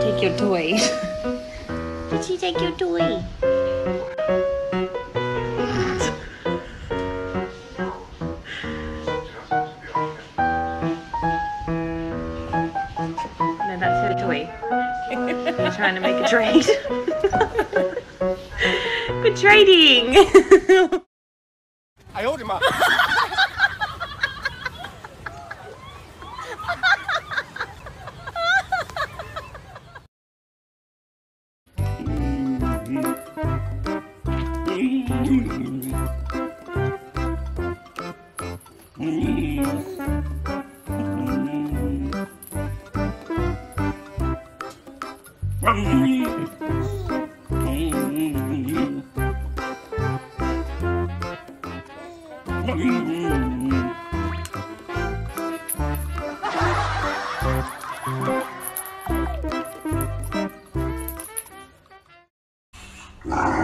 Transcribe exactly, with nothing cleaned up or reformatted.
take your toy. Did she take your toy? No, that's her toy. They're trying to make a trade. Good trading. I owed him up. No.